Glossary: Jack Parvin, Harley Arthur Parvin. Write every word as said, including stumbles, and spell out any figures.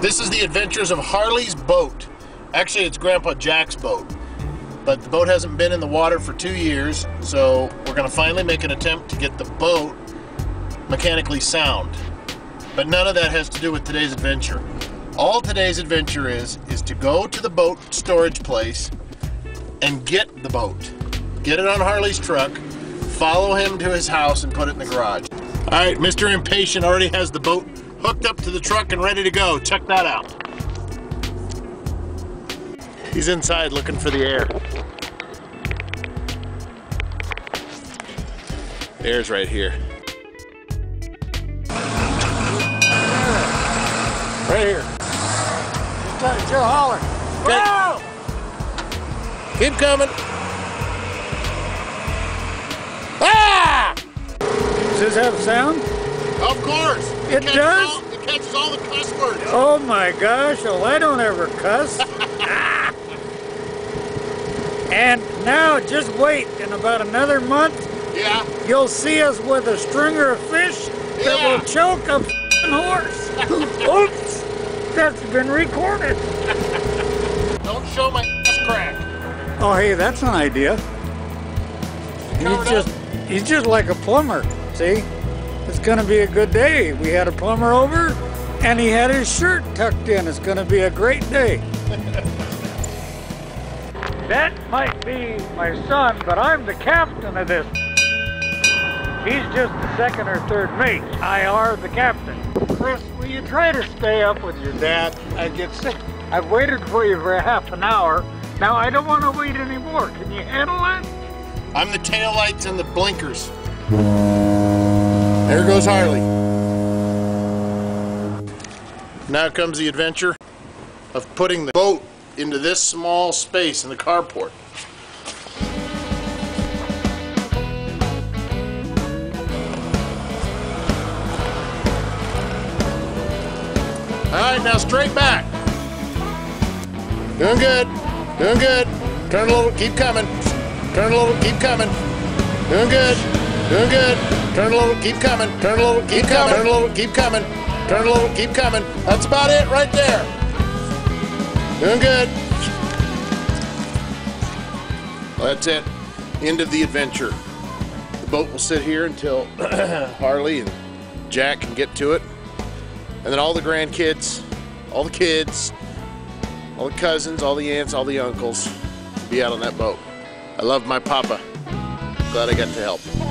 This is the adventures of Harley's boat. Actually, it's Grandpa Jack's boat, but the boat hasn't been in the water for two years, so we're going to finally make an attempt to get the boat mechanically sound. But none of that has to do with today's adventure. All today's adventure is, is to go to the boat storage place and get the boat. Get it on Harley's truck, follow him to his house, and put it in the garage. All right, Mister Impatient already has the boat hooked up to the truck and ready to go. Check that out. He's inside looking for the air. The air's right here. Right here. Joe Holler. Okay. Wow! Keep coming. Ah! Does this have sound? Of course. It, it does? All, it catches all the cuss words. Oh my gosh. Well, I don't ever cuss. And now, just wait, in about another month, yeah, you'll see us with a stringer of fish that yeah. will choke a f***ing horse. Oops, that's been recorded. Don't show my ass crack. Oh, hey, that's an idea. He's just, he's just like a plumber, see? It's going to be a good day. We had a plumber over, and he had his shirt tucked in. It's going to be a great day. That might be my son, but I'm the captain of this. He's just the second or third mate. I are the captain. Chris, will you try to stay up with your dad? I get sick. I've waited for you for half an hour. Now I don't want to wait anymore. Can you handle that? I'm the taillights and the blinkers. There goes Harley. Now comes the adventure of putting the boat into this small space in the carport. Alright, now straight back. Doing good. Doing good. Turn a little, keep coming. Turn a little, keep coming. Doing good. Doing good. Turn a little, keep coming. Turn a little, keep coming. Turn a little, keep coming. Turn a little, keep coming. That's about it right there. Doing good. Well, that's it. End of the adventure. The boat will sit here until Harley and Jack can get to it. And then all the grandkids, all the kids, all the cousins, all the aunts, all the uncles will be out on that boat. I love my papa. Glad I got to help.